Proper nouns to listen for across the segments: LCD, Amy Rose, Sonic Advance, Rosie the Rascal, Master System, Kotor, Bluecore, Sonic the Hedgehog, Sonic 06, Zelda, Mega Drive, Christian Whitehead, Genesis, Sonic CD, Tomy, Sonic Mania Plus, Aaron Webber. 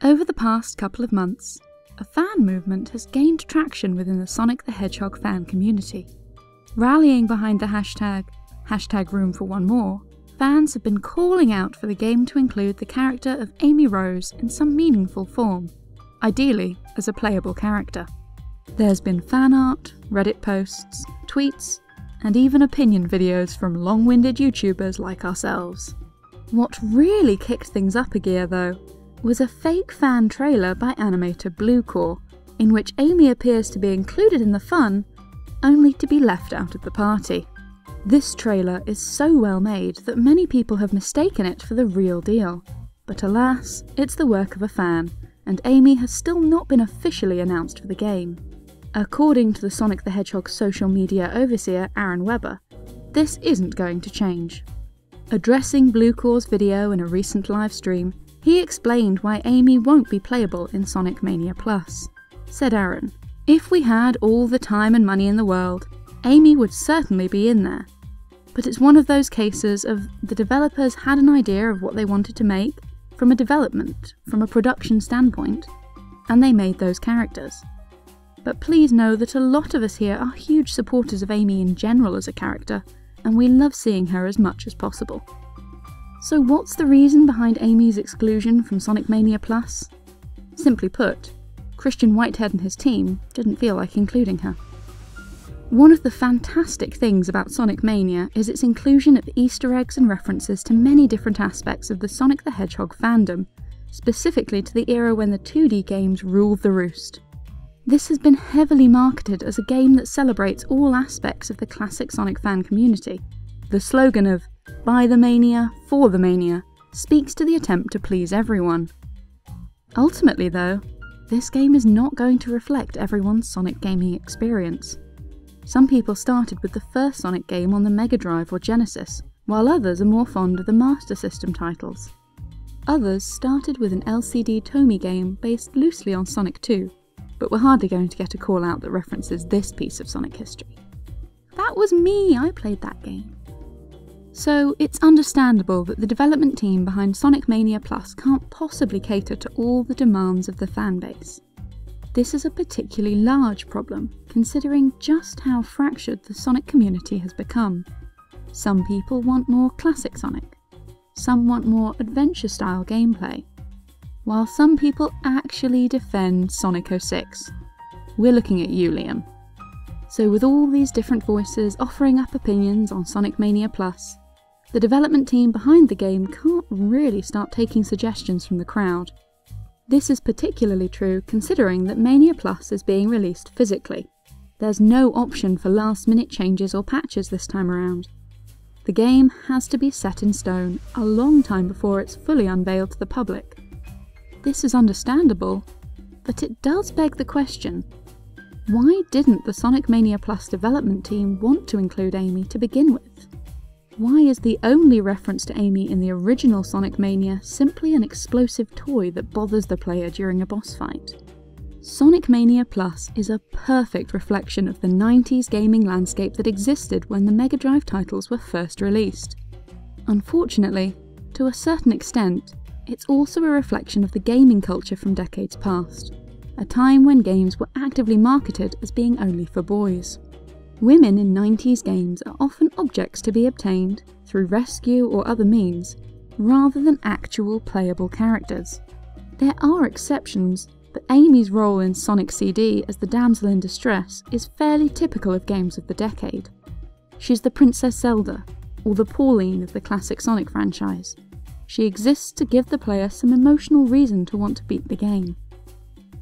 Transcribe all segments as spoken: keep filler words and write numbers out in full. Over the past couple of months, a fan movement has gained traction within the Sonic the Hedgehog fan community. Rallying behind the hashtag, hashtag room for one more, fans have been calling out for the game to include the character of Amy Rose in some meaningful form, ideally as a playable character. There's been fan art, Reddit posts, tweets, and even opinion videos from long-winded YouTubers like ourselves. What really kicked things up a gear, though, was a fake fan trailer by animator Bluecore, in which Amy appears to be included in the fun, only to be left out of the party. This trailer is so well made that many people have mistaken it for the real deal, but alas, it's the work of a fan, and Amy has still not been officially announced for the game. According to the Sonic the Hedgehog social media overseer Aaron Webber, this isn't going to change. Addressing Bluecore's video in a recent live stream, he explained why Amy won't be playable in Sonic Mania Plus. Said Aaron, "If we had all the time and money in the world, Amy would certainly be in there. But it's one of those cases of the developers had an idea of what they wanted to make from a development, from a production standpoint, and they made those characters. But please know that a lot of us here are huge supporters of Amy in general as a character, and we love seeing her as much as possible." So what's the reason behind Amy's exclusion from Sonic Mania Plus? Simply put, Christian Whitehead and his team didn't feel like including her. One of the fantastic things about Sonic Mania is its inclusion of Easter eggs and references to many different aspects of the Sonic the Hedgehog fandom, specifically to the era when the two D games ruled the roost. This has been heavily marketed as a game that celebrates all aspects of the classic Sonic fan community. The slogan of "By the Mania, for the Mania" speaks to the attempt to please everyone. Ultimately though, this game is not going to reflect everyone's Sonic gaming experience. Some people started with the first Sonic game on the Mega Drive or Genesis, while others are more fond of the Master System titles. Others started with an L C D Tomy game based loosely on Sonic two, but we're hardly going to get a call out that references this piece of Sonic history. "That was me, I played that game." So it's understandable that the development team behind Sonic Mania Plus can't possibly cater to all the demands of the fanbase. This is a particularly large problem, considering just how fractured the Sonic community has become. Some people want more classic Sonic, some want more adventure-style gameplay, while some people actually defend Sonic oh six. We're looking at you, Liam. So with all these different voices offering up opinions on Sonic Mania Plus, the development team behind the game can't really start taking suggestions from the crowd. This is particularly true considering that Mania Plus is being released physically. There's no option for last-minute changes or patches this time around. The game has to be set in stone a long time before it's fully unveiled to the public. This is understandable, but it does beg the question, why didn't the Sonic Mania Plus development team want to include Amy to begin with? Why is the only reference to Amy in the original Sonic Mania simply an explosive toy that bothers the player during a boss fight? Sonic Mania Plus is a perfect reflection of the nineties gaming landscape that existed when the Mega Drive titles were first released. Unfortunately, to a certain extent, it's also a reflection of the gaming culture from decades past, a time when games were actively marketed as being only for boys. Women in nineties games are often objects to be obtained through rescue or other means, rather than actual playable characters. There are exceptions, but Amy's role in Sonic C D as the damsel in distress is fairly typical of games of the decade. She's the Princess Zelda, or the Pauline of the classic Sonic franchise. She exists to give the player some emotional reason to want to beat the game.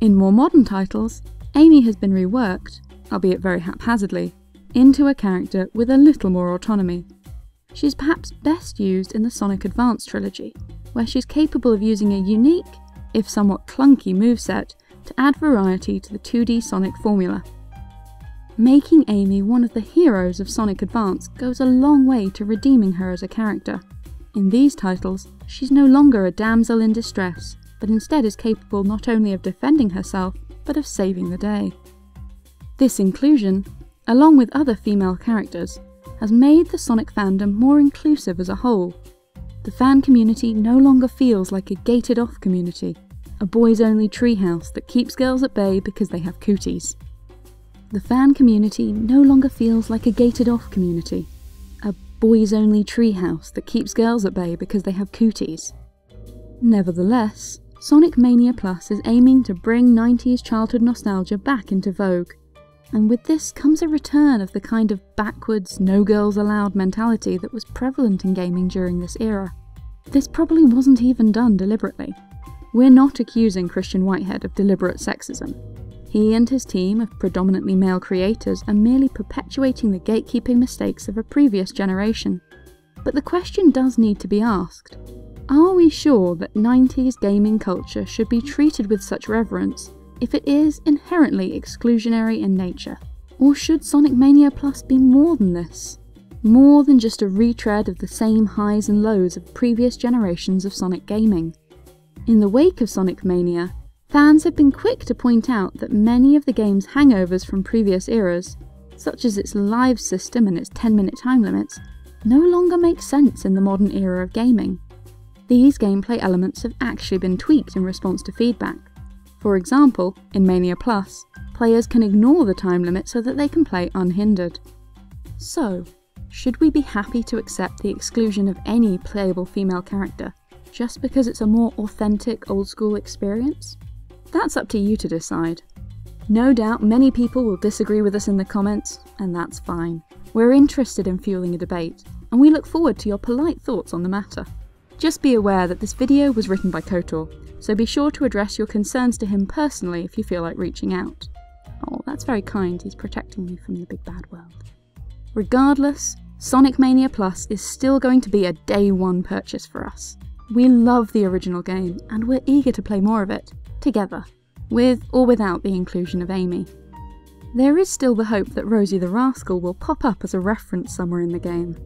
In more modern titles, Amy has been reworked, albeit very haphazardly, into a character with a little more autonomy. She's perhaps best used in the Sonic Advance trilogy, where she's capable of using a unique, if somewhat clunky, moveset to add variety to the two D Sonic formula. Making Amy one of the heroes of Sonic Advance goes a long way to redeeming her as a character. In these titles, she's no longer a damsel in distress, but instead is capable not only of defending herself, but of saving the day. This inclusion, along with other female characters, has made the Sonic fandom more inclusive as a whole. The fan community no longer feels like a gated-off community, a boys-only treehouse that keeps girls at bay because they have cooties. The fan community no longer feels like a gated-off community, a boys-only treehouse that keeps girls at bay because they have cooties. Nevertheless, Sonic Mania Plus is aiming to bring nineties childhood nostalgia back into vogue, and with this comes a return of the kind of backwards, no-girls-allowed mentality that was prevalent in gaming during this era. This probably wasn't even done deliberately. We're not accusing Christian Whitehead of deliberate sexism. He and his team of predominantly male creators are merely perpetuating the gatekeeping mistakes of a previous generation. But the question does need to be asked. Are we sure that nineties gaming culture should be treated with such reverence if it is inherently exclusionary in nature? Or should Sonic Mania Plus be more than this? More than just a retread of the same highs and lows of previous generations of Sonic gaming? In the wake of Sonic Mania, fans have been quick to point out that many of the game's hangovers from previous eras, such as its live system and its ten minute time limits, no longer make sense in the modern era of gaming. These gameplay elements have actually been tweaked in response to feedback. For example, in Mania Plus, players can ignore the time limit so that they can play unhindered. So, should we be happy to accept the exclusion of any playable female character, just because it's a more authentic, old-school experience? That's up to you to decide. No doubt many people will disagree with us in the comments, and that's fine. We're interested in fueling a debate, and we look forward to your polite thoughts on the matter. Just be aware that this video was written by Kotor, so be sure to address your concerns to him personally if you feel like reaching out. Oh, that's very kind, he's protecting me from the big bad world. Regardless, Sonic Mania Plus is still going to be a day one purchase for us. We love the original game, and we're eager to play more of it, together, with or without the inclusion of Amy. There is still the hope that Rosie the Rascal will pop up as a reference somewhere in the game.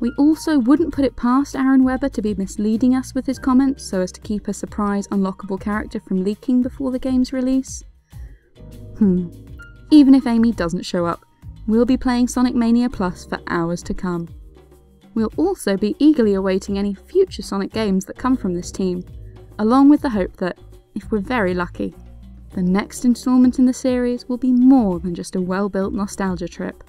We also wouldn't put it past Aaron Webber to be misleading us with his comments so as to keep a surprise unlockable character from leaking before the game's release. Hmm. Even if Amy doesn't show up, we'll be playing Sonic Mania Plus for hours to come. We'll also be eagerly awaiting any future Sonic games that come from this team, along with the hope that, if we're very lucky, the next instalment in the series will be more than just a well-built nostalgia trip.